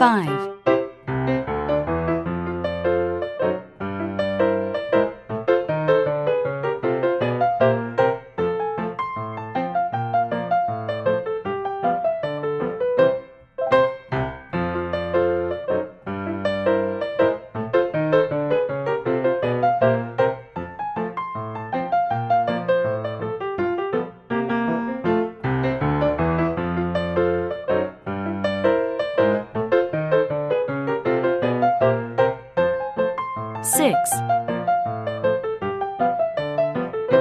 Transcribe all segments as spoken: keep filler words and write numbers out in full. Five. Six. Seven.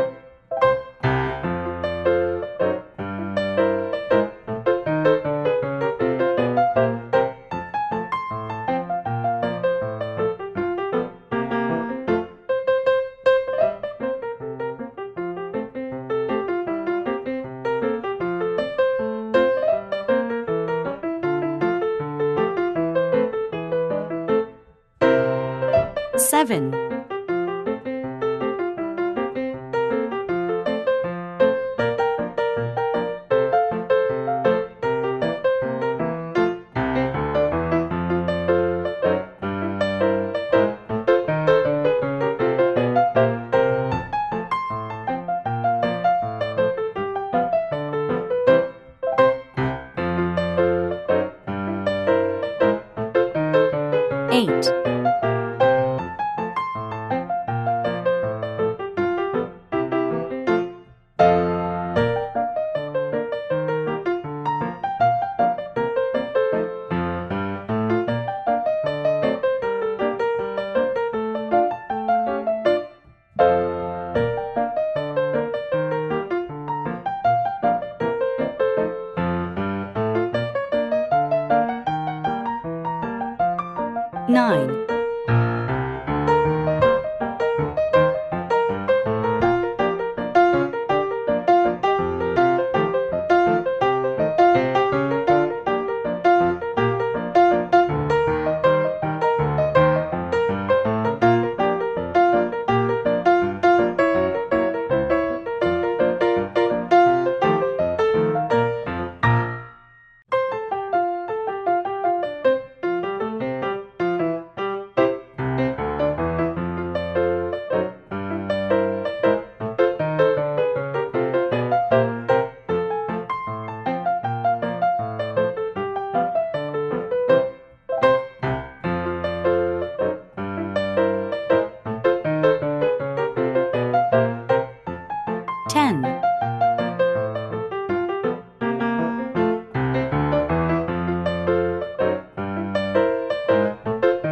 Eight. Nine.